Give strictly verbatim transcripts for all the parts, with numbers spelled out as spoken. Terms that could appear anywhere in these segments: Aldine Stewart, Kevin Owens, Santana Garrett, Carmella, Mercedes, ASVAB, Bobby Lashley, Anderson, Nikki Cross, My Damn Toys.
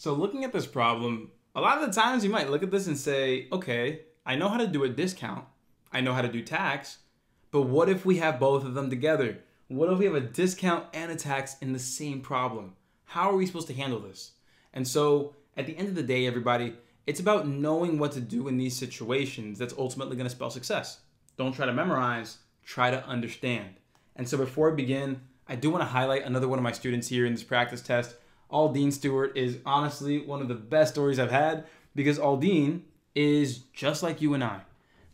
So looking at this problem, a lot of the times you might look at this and say, okay, I know how to do a discount, I know how to do tax, but what if we have both of them together? What if we have a discount and a tax in the same problem? How are we supposed to handle this? And so at the end of the day, everybody, it's about knowing what to do in these situations that's ultimately gonna spell success. Don't try to memorize, try to understand. And so before I begin, I do wanna highlight another one of my students here in this practice test. Aldine Stewart is honestly one of the best stories I've had, because Aldine is just like you and I.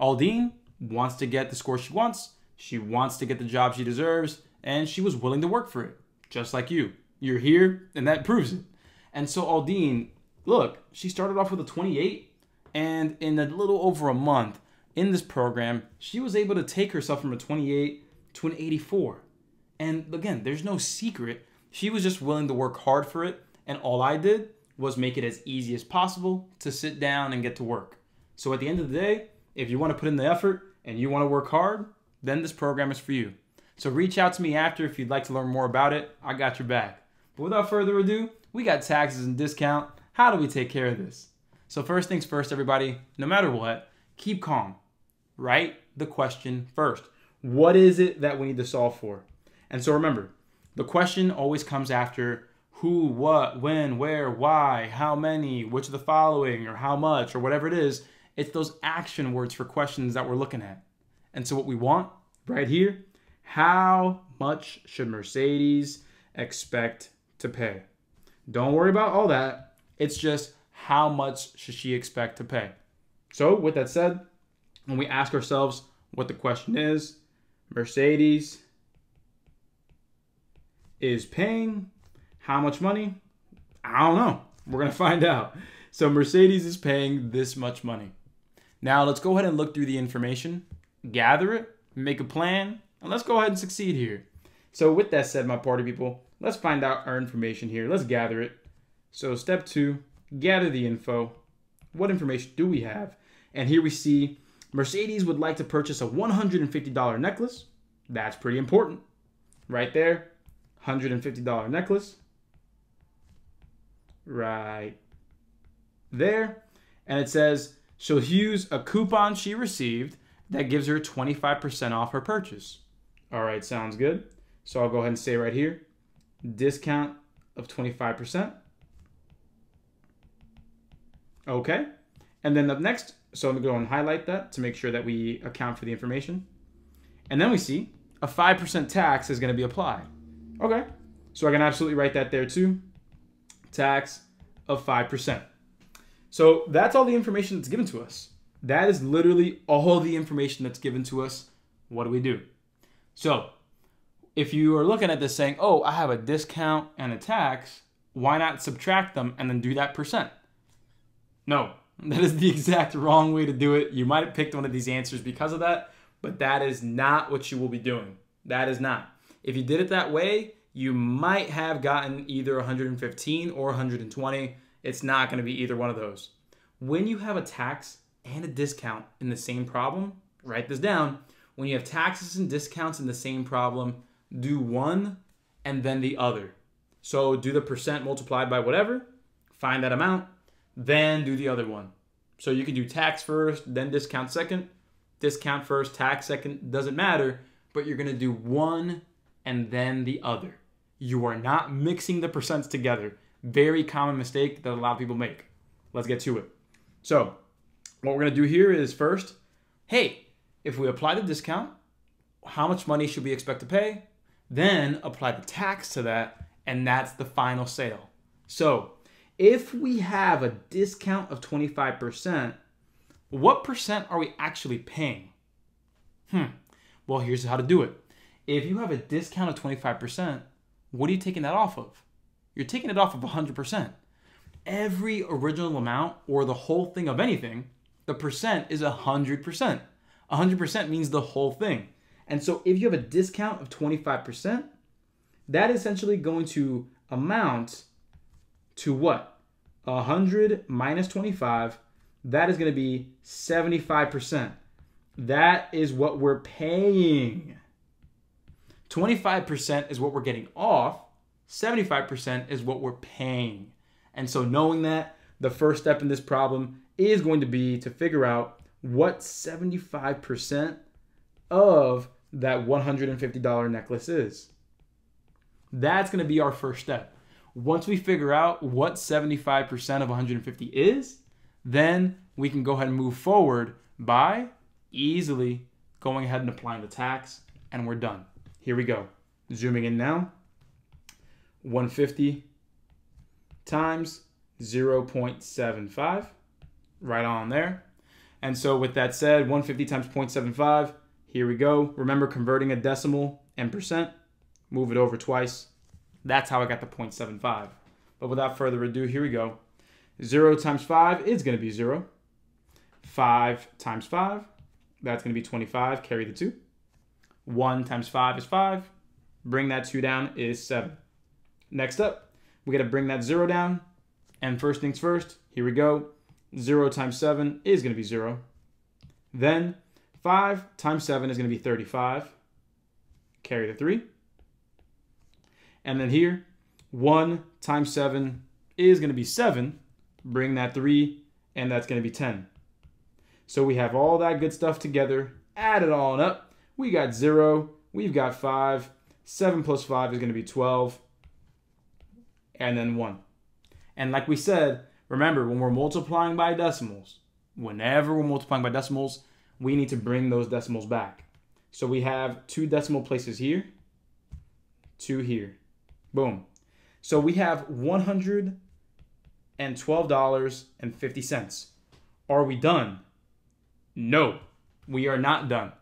Aldine wants to get the score she wants, she wants to get the job she deserves, and she was willing to work for it, just like you. You're here, and that proves it. And so Aldine, look, she started off with a twenty-eight, and in a little over a month in this program, she was able to take herself from a twenty-eight to an eighty-four. And again, there's no secret. She was just willing to work hard for it, and all I did was make it as easy as possible to sit down and get to work. So at the end of the day, if you want to put in the effort and you want to work hard, then this program is for you. So reach out to me after if you'd like to learn more about it. I got your back. But without further ado, we got taxes and discount. How do we take care of this? So first things first, everybody, no matter what, keep calm. Write the question first. What is it that we need to solve for? And so remember, the question always comes after who, what, when, where, why, how many, which of the following, or how much, or whatever it is. It's those action words for questions that we're looking at. And so what we want right here, how much should Mercedes expect to pay? Don't worry about all that. It's just how much should she expect to pay? So with that said, when we ask ourselves what the question is, Mercedes is paying how much money? I don't know. We're gonna find out. So Mercedes is paying this much money. Now let's go ahead and look through the information, gather it, make a plan, and let's go ahead and succeed here. So with that said, my party people, let's find out our information here. Let's gather it. So step two, gather the info. What information do we have? And here we see Mercedes would like to purchase a one hundred fifty dollar necklace. That's pretty important. Right there, one hundred fifty dollar necklace. Right there. And it says she'll use a coupon she received that gives her twenty-five percent off her purchase. All right, sounds good. So I'll go ahead and say right here, discount of twenty-five percent. Okay, and then up next, so I'm gonna go and highlight that to make sure that we account for the information. And then we see a five percent tax is gonna be applied. Okay, so I can absolutely write that there too. Tax of five percent. So that's all the information that's given to us. That is literally all the information that's given to us. What do we do? So if you are looking at this saying, oh, I have a discount and a tax, why not subtract them and then do that percent? No, that is the exact wrong way to do it. You might have picked one of these answers because of that, but that is not what you will be doing. That is not. If you did it that way, you might have gotten either one hundred fifteen or one hundred twenty. It's not going to be either one of those. When you have a tax and a discount in the same problem, write this down. When you have taxes and discounts in the same problem, do one and then the other. So do the percent multiplied by whatever, find that amount, then do the other one. So you can do tax first, then discount second, discount first, tax second, doesn't matter, but you're gonna do one and then the other. You are not mixing the percents together. Very common mistake that a lot of people make. Let's get to it. So what we're gonna do here is first, hey, if we apply the discount, how much money should we expect to pay? Then apply the tax to that, and that's the final sale. So if we have a discount of twenty-five percent, what percent are we actually paying? Hmm, well, here's how to do it. If you have a discount of twenty-five percent, what are you taking that off of? You're taking it off of one hundred percent. Every original amount or the whole thing of anything, the percent is one hundred percent. one hundred percent means the whole thing. And so if you have a discount of twenty-five percent, that is essentially going to amount to what? one hundred minus twenty-five, that is gonna be seventy-five percent. That is what we're paying. twenty-five percent is what we're getting off, seventy-five percent is what we're paying. And so knowing that, the first step in this problem is going to be to figure out what seventy-five percent of that one hundred fifty dollar necklace is. That's going to be our first step. Once we figure out what seventy-five percent of one hundred fifty is, then we can go ahead and move forward by easily going ahead and applying the tax, and we're done. Here we go. Zooming in now. one hundred fifty times zero point seven five, right on there. And so with that said, one hundred fifty times zero point seven five, here we go. Remember converting a decimal and percent, move it over twice. That's how I got the zero point seven five. But without further ado, here we go. zero times five is going to be zero. five times five, that's going to be twenty-five, carry the two. one times five is five. Bring that two down is seven. Next up, we got to bring that zero down. And first things first, here we go. zero times seven is going to be zero. Then five times seven is going to be thirty-five. Carry the three. And then here, one times seven is going to be seven. Bring that three, and that's going to be ten. So we have all that good stuff together. Add it all up. We got zero. We've got five. seven plus five is going to be twelve. And then one. And like we said, remember, when we're multiplying by decimals, whenever we're multiplying by decimals, we need to bring those decimals back. So we have two decimal places here, two here. Boom. So we have one hundred twelve dollars and fifty cents. Are we done? No, we are not done.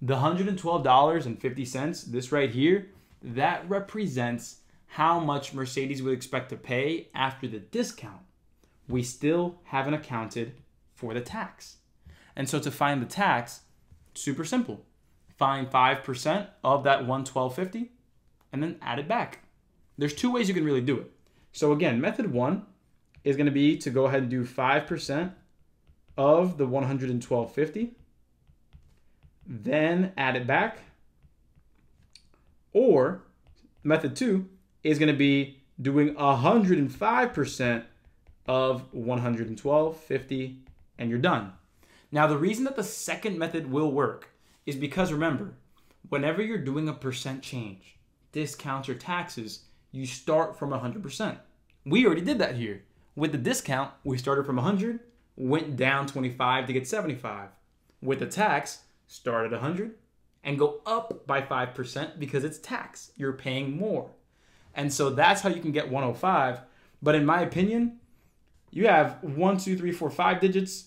The one hundred twelve dollars and fifty cents, this right here, that represents how much Mercedes would expect to pay after the discount. We still haven't accounted for the tax. And so to find the tax, super simple. Find five percent of that one hundred twelve dollars and fifty cents and then add it back. There's two ways you can really do it. So again, method one is going to be to go ahead and do five percent of the one hundred twelve dollars and fifty cents, then add it back. Or method two is going to be doing one hundred five percent of one hundred twelve dollars and fifty cents, and you're done. Now, the reason that the second method will work is because, remember, whenever you're doing a percent change, discounts or taxes, you start from one hundred percent. We already did that here. With the discount, we started from one hundred, went down twenty-five to get seventy-five. With the tax, start at one hundred and go up by five percent because it's tax. You're paying more. And so that's how you can get one hundred five. But in my opinion, you have one, two, three, four, five digits,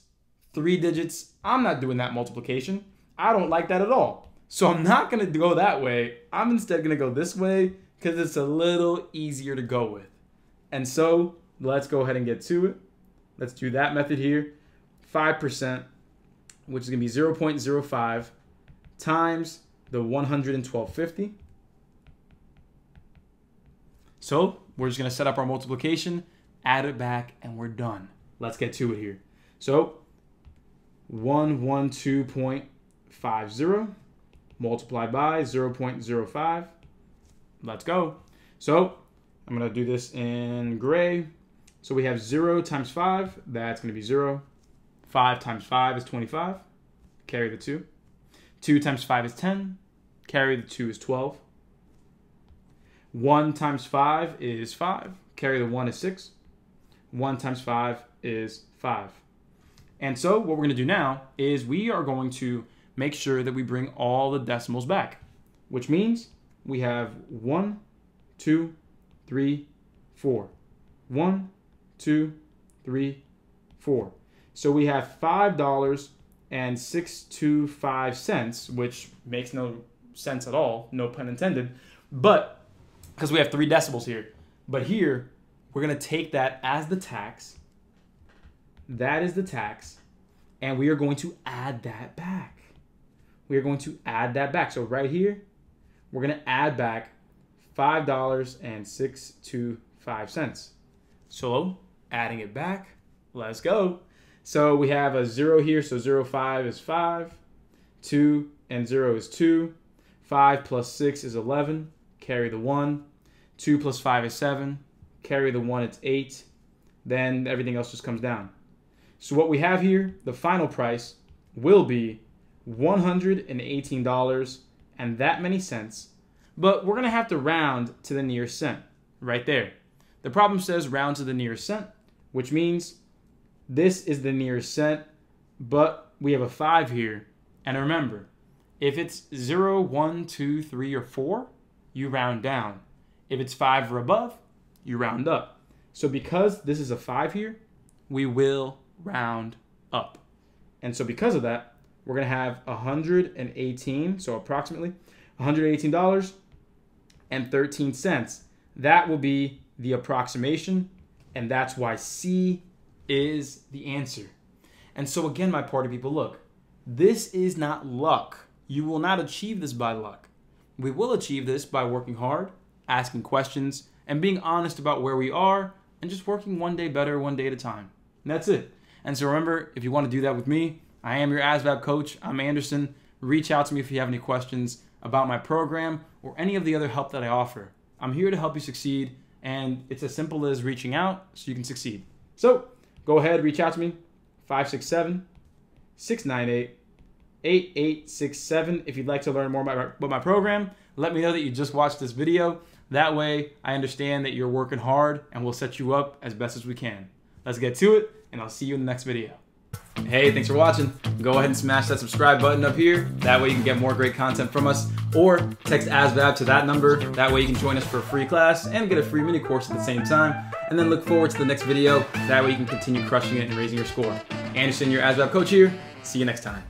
three digits. I'm not doing that multiplication. I don't like that at all. So I'm not going to go that way. I'm instead going to go this way because it's a little easier to go with. And so let's go ahead and get to it. Let's do that method here. five percent, which is going to be zero point zero five times the one hundred twelve dollars and fifty cents. So we're just going to set up our multiplication, add it back, and we're done. Let's get to it here. So one hundred twelve dollars and fifty cents multiplied by zero point zero five. Let's go. So I'm going to do this in gray. So we have zero times five, that's going to be zero. five times five is twenty-five, carry the two. two times five is ten, carry the two is twelve. one times five is five, carry the one is six. one times five is five. And so what we're going to do now is we are going to make sure that we bring all the decimals back, which means we have one, two, three, four. one, two, three, four. So we have five dollars and six hundred twenty-five cents, which makes no sense at all, no pun intended, but because we have three decimals here. But here, we're going to take that as the tax. That is the tax. And we are going to add that back. We are going to add that back. So right here, we're going to add back five dollars and six hundred twenty-five cents. So adding it back, let's go. So we have a zero here, so zero, five is five, two and zero is two, five plus six is eleven, carry the one, two plus five is seven, carry the one, it's eight, then everything else just comes down. So what we have here, the final price will be one hundred eighteen dollars and that many cents, but we're gonna have to round to the nearest cent right there. The problem says round to the nearest cent, which means this is the nearest cent, but we have a five here. And remember, if it's zero, one, two, three, or four, you round down. If it's five or above, you round up. So because this is a five here, we will round up. And so because of that, we're gonna have one hundred eighteen, so approximately one hundred eighteen dollars and thirteen cents. That will be the approximation, and that's why C is the answer. And so again, my party people, look, this is not luck. You will not achieve this by luck. We will achieve this by working hard, asking questions, and being honest about where we are, and just working one day better, one day at a time. And that's it. And so remember, if you want to do that with me, I am your A S V A B coach. I'm Anderson. Reach out to me if you have any questions about my program or any of the other help that I offer. I'm here to help you succeed, and it's as simple as reaching out so you can succeed. So go ahead, reach out to me, five six seven, six nine eight, eight eight six seven. If you'd like to learn more about my, about my program, let me know that you just watched this video. That way, I understand that you're working hard, and we'll set you up as best as we can. Let's get to it, and I'll see you in the next video. Hey, thanks for watching. Go ahead and smash that subscribe button up here. That way you can get more great content from us, or text A S V A B to that number. That way you can join us for a free class and get a free mini course at the same time. And then look forward to the next video. That way you can continue crushing it and raising your score. Anderson, your A S V A B coach here. See you next time.